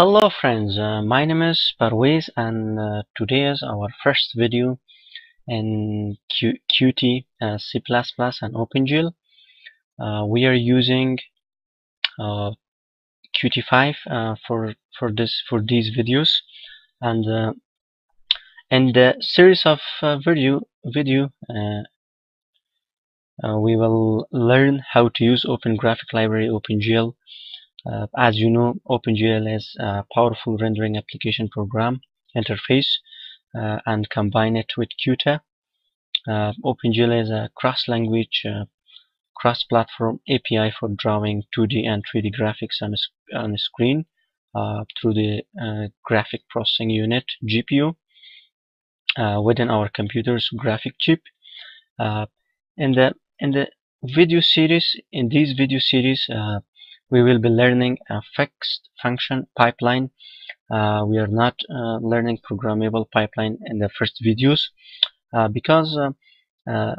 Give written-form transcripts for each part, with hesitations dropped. Hello friends, my name is Parwiz and today is our first video in Qt, C++ and OpenGL. We are using Qt5 for these videos, and in the series of video we will learn how to use Open Graphics Library, OpenGL. As you know, OpenGL is a powerful rendering application program interface, and combine it with Qt. OpenGL is a cross-language, cross-platform API for drawing 2D and 3D graphics on a screen through the graphic processing unit, GPU, within our computer's graphic chip. In these video series, we will be learning a fixed function pipeline. We are not learning programmable pipeline in the first videos because the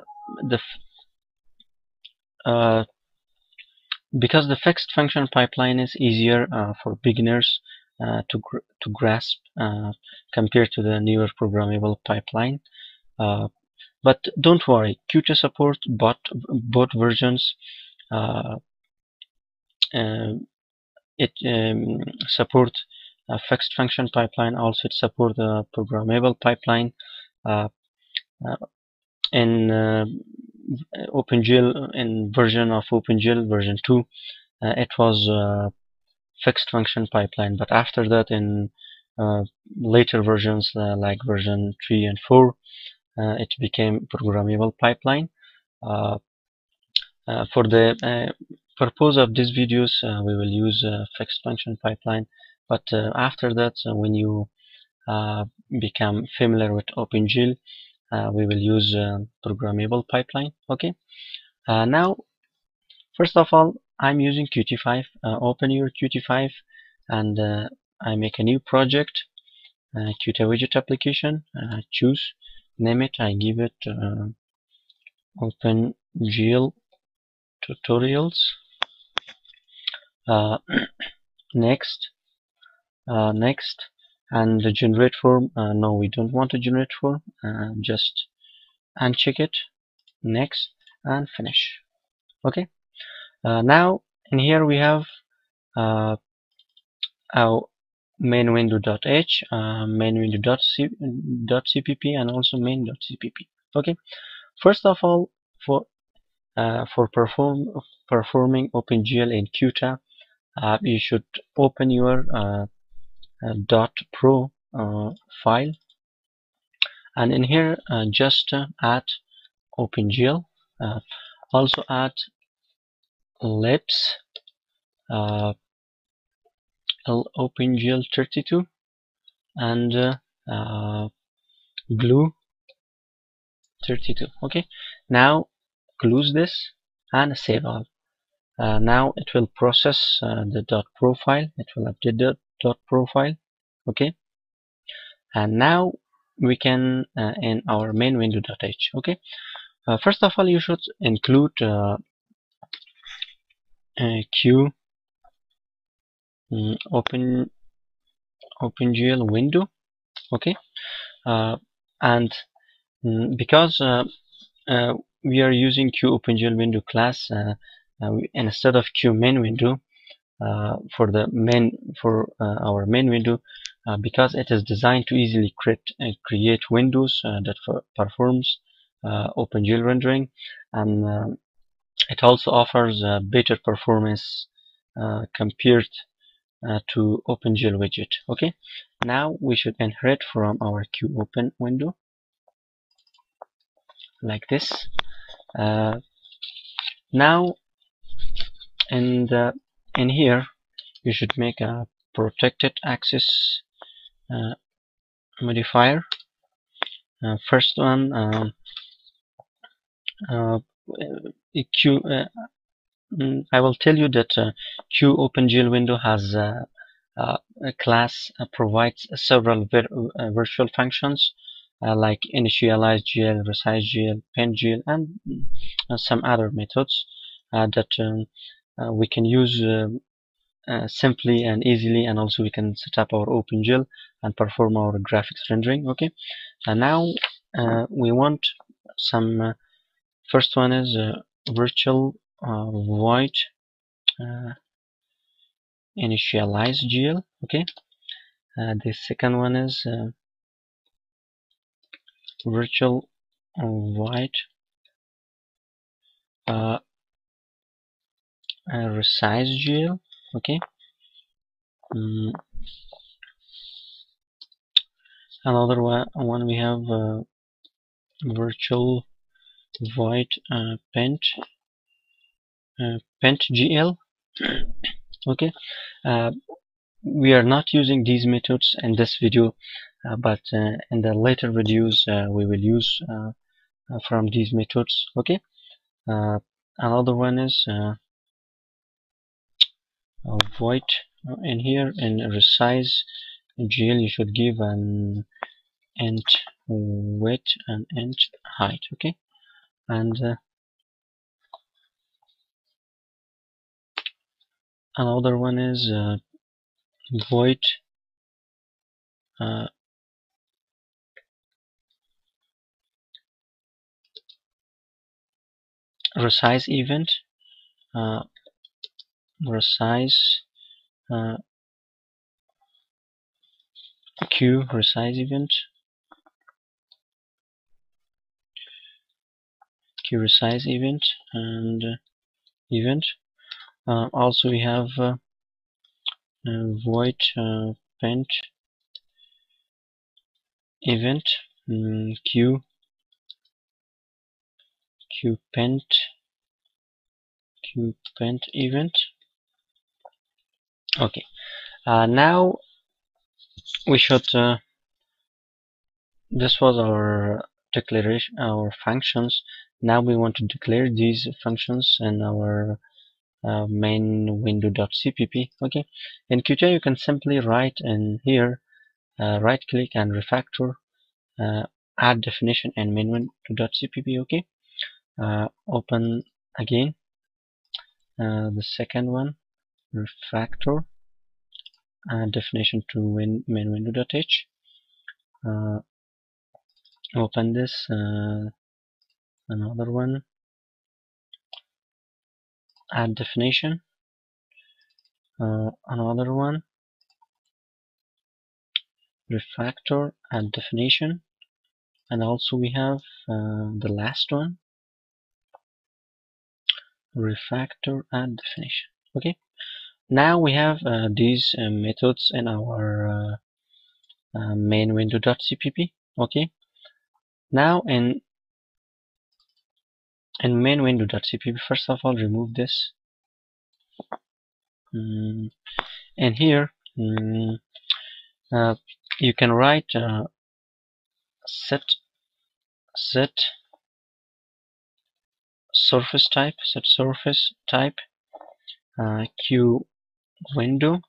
fixed function pipeline is easier for beginners to grasp compared to the newer programmable pipeline. But don't worry, Qt supports both versions. It supports a fixed function pipeline, also it supports a programmable pipeline. In OpenGL, in version of OpenGL version 2, it was fixed function pipeline, but after that in later versions like version 3 and 4 it became programmable pipeline. For the purpose of these videos, we will use fixed function pipeline, but after that, when you become familiar with OpenGL, we will use programmable pipeline. Okay, now first of all, I'm using Qt5. Open your Qt5 and I make a new project, Qt widget application. Choose, name it, I give it OpenGL tutorials. Next, and the generate form, no, we don't want to generate form, just uncheck it, next, and finish. Okay, now in here we have our mainWindow.h, mainWindow.cpp, and also main.cpp. okay, first of all, for performing OpenGL in Qt, you should open your .pro file, and in here just add OpenGL, also add libs OpenGL32 and glue32. Okay, now close this and save all. Now it will process the .pro file. It will update the .pro file. Okay, and now we can in our mainWindow.h. okay, first of all, you should include OpenGL window. Okay, and because we are using QOpenGL window class instead of QMainWindow for our main window, because it is designed to easily create windows that performs OpenGL rendering, and it also offers better performance compared to OpenGL widget. Okay, now we should inherit from our QOpenWindow like this. Now, and in here you should make a protected access modifier. First one, I will tell you that QOpenGL window has a class provides several virtual functions like initializeGL, resizeGL, paintGL, and some other methods that we can use simply and easily, and also we can set up our OpenGL and perform our graphics rendering. Okay, and now we want some first one is virtual void initializeGL. Okay, the second one is virtual void resizeGL. Okay, another one we have virtual void paintGL. Okay, we are not using these methods in this video, but in the later videos we will use from these methods. Okay, another one is void, and here in resizeGL you should give an int weight and int height. Okay, and another one is void resize event, resize Q resize event, Q resize event, and event. Also we have void paint event, QPaint event. Okay, now we should this was our declaration, our functions. Now we want to declare these functions in our main window.cpp. Okay, in Qt you can simply write in here, right click and refactor, add definition and main window.cpp. okay, open again the second one, refactor, definition to main window.h, open this, another one, add definition, another one, refactor, add definition, and also we have the last one, refactor, add definition. Okay, now we have these methods in our main window.cpp. okay, now in main window.cpp, first of all remove this, and here you can write set surface type, Q window,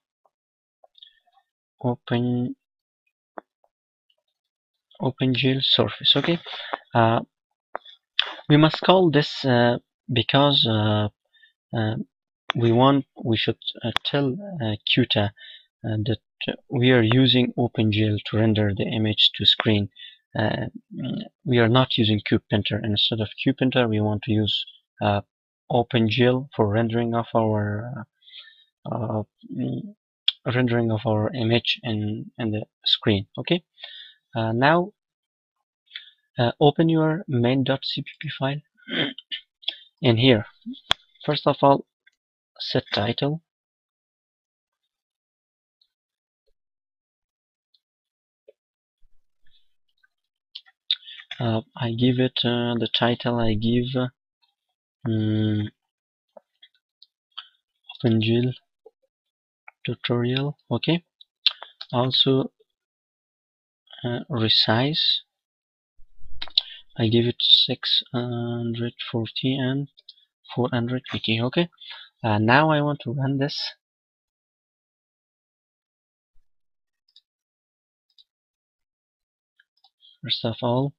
OpenGL surface. Okay, we must call this because we should tell Qt that we are using OpenGL to render the image to screen. We are not using QPainter. Instead of QPainter, we want to use OpenGL for rendering of our image in the screen. Okay, now open your main.cpp file, and here first of all set title, I give it the title I give OpenGL tutorial. Okay, also resize I give it 640 and 480. Okay, now I want to run this. First of all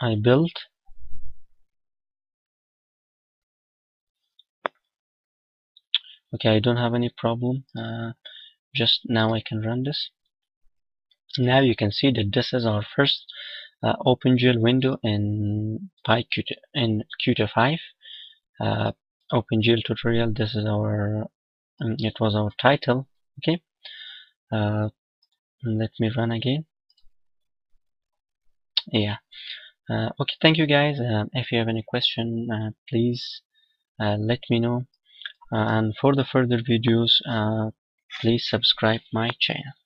I build, Okay, I don't have any problem. Just now I can run this. Now you can see that this is our first OpenGL window in PyQt and Qt5 OpenGL tutorial. This is our, it was our title. Okay, let me run again. Yeah. Okay, thank you guys. If you have any question, please let me know. And for the further videos, please subscribe my channel.